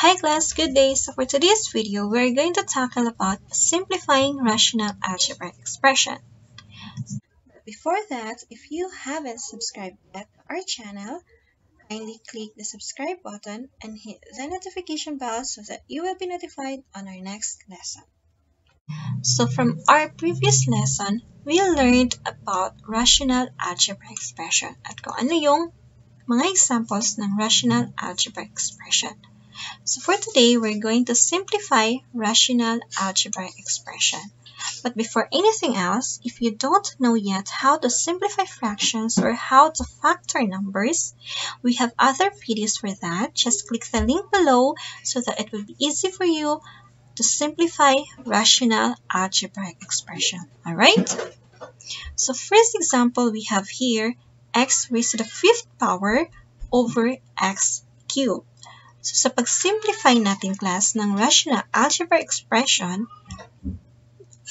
Hi class, good day. So for today's video, we're going to tackle about simplifying rational algebra expression. But before that, if you haven't subscribed yet to our channel, kindly click the subscribe button and hit the notification bell so that you will be notified on our next lesson. So from our previous lesson, we learned about rational algebra expression at kung ano yung mga examples ng rational algebra expression. So for today, we're going to simplify rational algebra expression. But before anything else, if you don't know yet how to simplify fractions or how to factor numbers, we have other videos for that. Just click the link below so that it will be easy for you to simplify rational algebra expression. Alright? So first example we have here, x raised to the fifth power over x cubed. So, sa pag-simplify natin class ng rational algebra expression,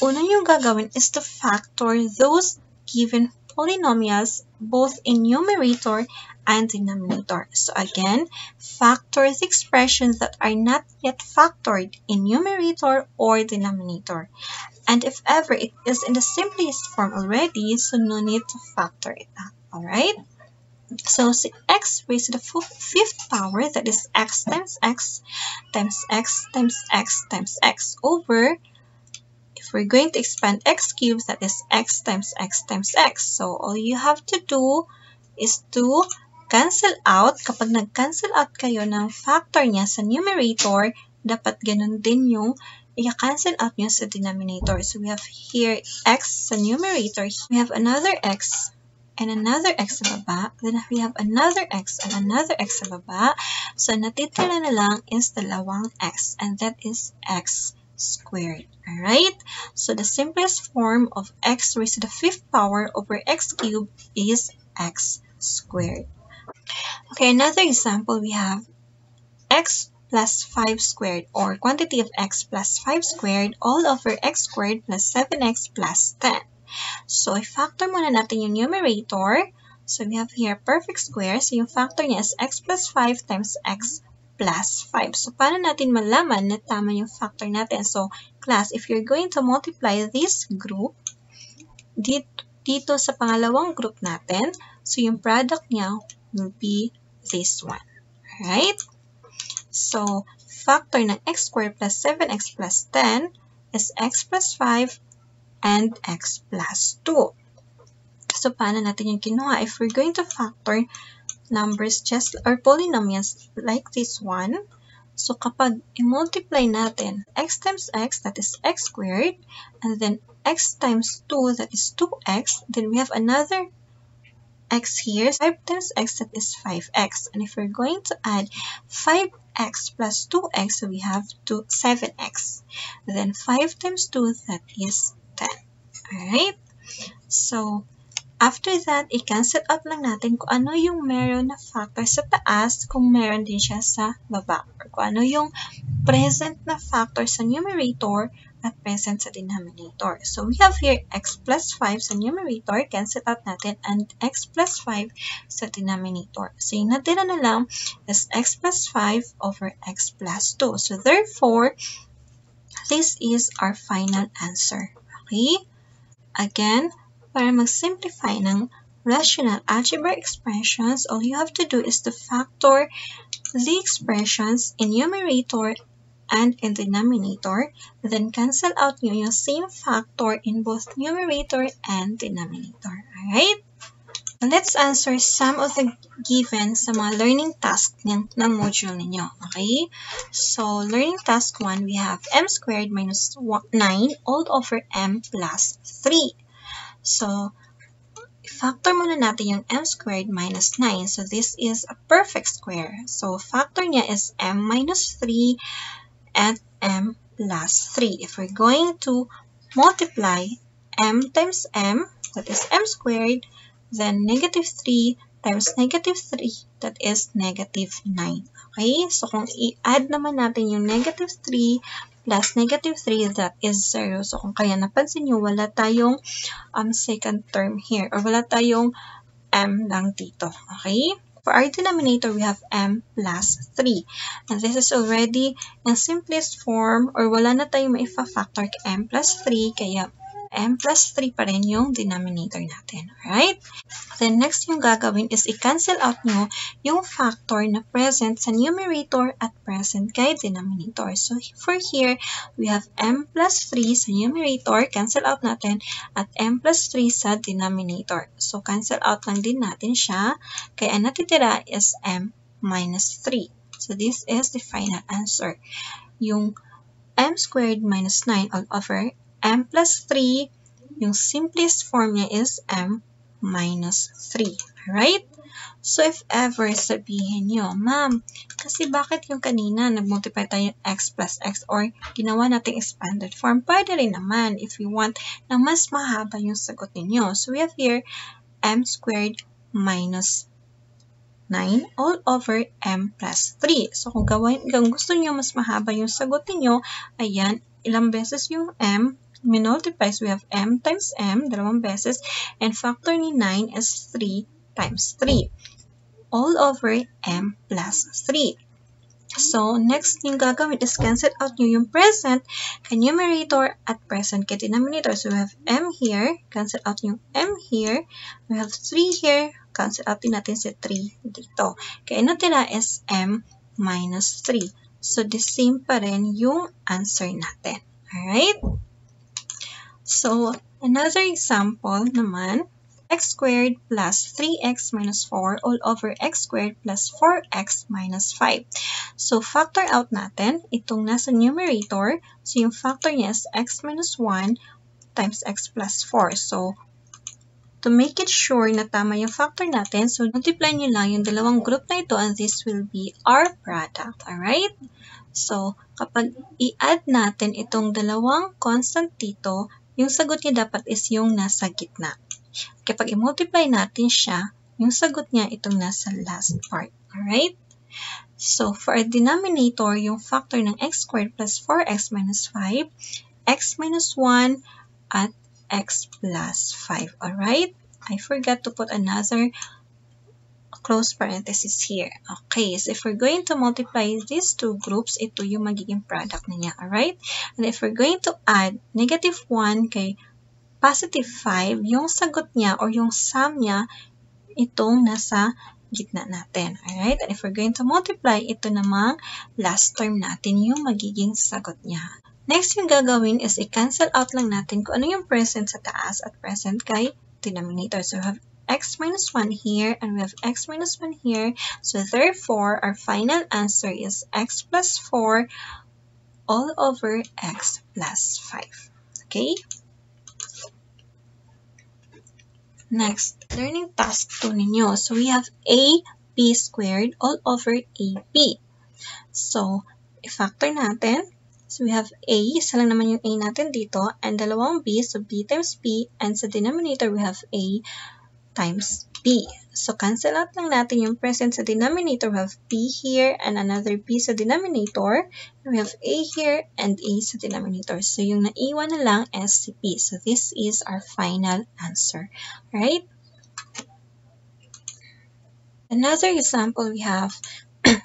una yung gagawin is to factor those given polynomials both in numerator and denominator. So again, factor the expressions that are not yet factored in numerator or denominator. And if ever it is in the simplest form already, so no need to factor it out. Alright? So, si x raised to the fifth power, that is x times x times x times x times x over, if we're going to expand x cubed, that is x times x times x. So, all you have to do is to cancel out. Kapag nag-cancel out kayo ng factor niya sa numerator, dapat ganun din yung i-cancel out niya sa denominator. So, we have here x sa numerator. We have another x. And another x sa baba. Then we have another x and another x sa baba. So, natitira na lang is dalawang x. And that is x squared. Alright? So, the simplest form of x raised to the fifth power over x cubed is x squared. Okay, another example we have x plus 5 squared or quantity of x plus 5 squared all over x squared plus 7x plus 10. So, i-factor muna natin yung numerator. So, we have here perfect square. So, yung factor niya is x plus 5 times x plus 5. So, paano natin malaman na tama yung factor natin? So, class, if you're going to multiply this group, dito sa pangalawang group natin, so, yung product niya will be this one. Alright? So, factor ng x squared plus 7x plus 10 is x plus 5 and x plus 2. So, paano natin yung kinuha? If we're going to factor numbers just or polynomials like this one, so kapag i-multiply natin x times x, that is x squared, and then x times 2, that is 2x, then we have another x here, 5 times x, that is 5x. And if we're going to add 5x plus 2x, so we have 7x. Then 5 times 2, that is 10. Alright? So, after that, i-cancel out lang natin kung ano yung meron na factor sa taas kung meron din siya sa baba. Or kung ano yung present na factor sa numerator at present sa denominator. So, we have here x plus 5 sa numerator. Cancel out natin. And x plus 5 sa denominator. So, yung natira na lang is x plus 5 over x plus 2. So, therefore, this is our final answer. Okay? Again, para mag-simplify ng rational algebra expressions, all you have to do is to factor the expressions in numerator and in denominator, then cancel out nyo yung same factor in both numerator and denominator. Alright? Let's answer some of the given sa mga learning task ng module ninyo. Okay? So, learning task 1, we have m squared minus 9 all over m plus 3. So, factor muna natin yung m squared minus 9. So, this is a perfect square. So, factor niya is m minus 3 and m plus 3. If we're going to multiply m times m, that is m squared, then negative 3 times negative 3, that is negative 9. Okay? So, kung i-add naman natin yung negative 3 plus negative 3, that is 0. So, kung kaya napansin nyo, wala tayong second term here. Or wala tayong m lang dito. Okay? For our denominator, we have m plus 3. And this is already ang simplest form or wala na tayong maifa-factor kay m plus 3. Kaya m plus 3 pa rin yung denominator natin. Alright? Then next yung gagawin is i-cancel out nyo yung factor na present sa numerator at present kay denominator. So for here, we have m plus 3 sa numerator, cancel out natin, at m plus 3 sa denominator. So cancel out lang din natin siya. Kaya ang natitira is m minus 3. So this is the final answer. Yung m squared minus 9 all over m plus 3, yung simplest form niya is m minus 3. Alright? So, if ever sabihin nyo, ma'am, kasi bakit yung kanina nag-multiply tayo x plus x or ginawa natin expanded form? Pwede rin naman if you want na mas mahaba yung sagot ninyo. So, we have here m squared minus 9 all over m plus 3. So, kung gusto nyo mas mahaba yung sagot ninyo, ayan, ilang beses yung m, we multiply, so we have m times m, dalawang beses, and factor ni 9 is 3 times 3, all over m plus 3. So, next yung gagawin is cancel out nyo yung present kay numerator at present kay denominator. So, we have m here, cancel out yung m here, we have 3 here, cancel out din natin si 3 dito. Kaya natira is m minus 3. So, the same pa rin yung answer natin. Alright? So, another example naman, x squared plus 3x minus 4 all over x squared plus 4x minus 5. So, factor out natin itong nasa numerator. So, yung factor niya is x minus 1 times x plus 4. So, to make it sure na tama yung factor natin, so, multiply nyo lang yung dalawang group na ito and this will be our product. Alright? So, kapag i-add natin itong dalawang constant dito, yung sagot niya dapat is yung nasa gitna. Kapag i-multiply natin siya, yung sagot niya itong nasa last part. Alright? So, for a denominator, yung factor ng x squared plus 4x minus 5, x minus 1, at x plus 5. Alright? I forgot to put another close parenthesis here. Okay, so if we're going to multiply these two groups, ito yung magiging product na niya, alright? And if we're going to add negative 1 kay positive 5, yung sagot niya or yung sum niya, itong nasa gitna natin, alright? And if we're going to multiply, ito namang last term natin yung magiging sagot niya. Next yung gagawin is i-cancel out lang natin kung ano yung present sa taas at present kay denominator. So, we have x minus 1 here, and we have x minus 1 here. So, therefore, our final answer is x plus 4 all over x plus 5. Okay? Next, learning task 2 ninyo. So, we have ab squared all over ab. So, i-factor natin. So, we have a, isa lang naman yung a natin dito, and dalawang b, so b times b, and sa denominator, we have a times b. So, cancel out lang natin yung present sa denominator. We have b here and another b sa denominator. We have a here and a sa denominator. So, yung naiwan na lang is si b. So, this is our final answer. Alright? Another example we have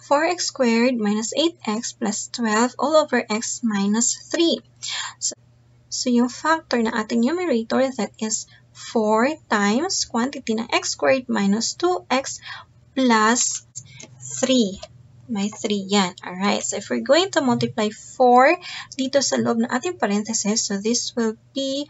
4x squared minus 8x plus 12 all over x minus 3. So yung factor ng ating numerator, that is 4 times quantity ng x squared minus 2x plus 3. May 3 yan. Alright, so if we're going to multiply 4 dito sa loob ng ating parentheses, so this will be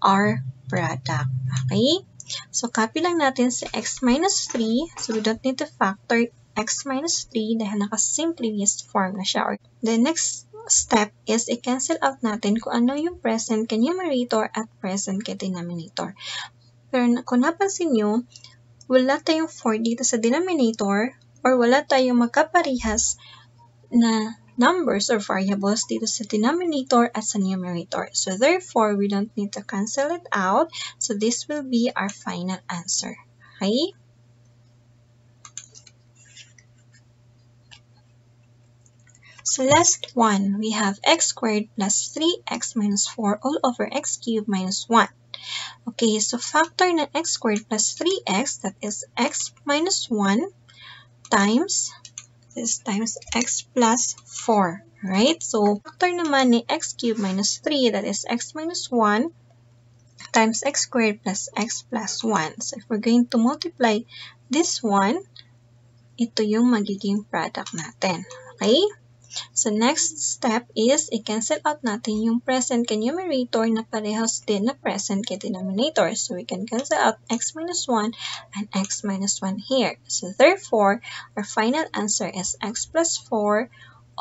our product. Okay? So copy lang natin sa x minus 3. So we don't need to factor x minus 3 dahil naka-simpliest form na siya. The next step is i-cancel out natin kung ano yung present kay numerator at present kay denominator. Pero kung napansin nyo, wala tayong 4 dito sa denominator or wala tayong magkaparehas na numbers or variables dito sa denominator at sa numerator. So therefore, we don't need to cancel it out. So this will be our final answer. Okay? So last one, we have x squared plus 3x minus 4 all over x cubed minus 1. Okay, so factor ng x squared plus 3x, that is x minus 1 times x plus 4, right? So, factor naman ni x cubed minus 3, that is x minus 1, times x squared plus x plus 1. So, if we're going to multiply this one, ito yung magiging product natin, okay? So, next step is, i-cancel out natin yung present kay numerator na parehas din na present kay denominator. So, we can cancel out x minus 1 and x minus 1 here. So, therefore, our final answer is x plus 4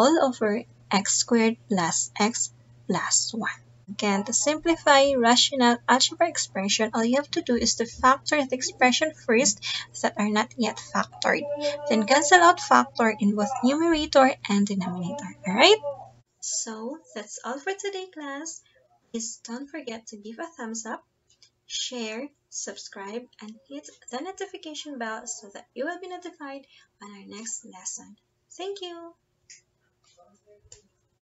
all over x squared plus x plus 1. Again, to simplify rational algebra expression, all you have to do is to factor the expression first that are not yet factored. Then cancel out factor in both numerator and denominator. Alright? So, that's all for today, class. Please don't forget to give a thumbs up, share, subscribe, and hit the notification bell so that you will be notified on our next lesson. Thank you!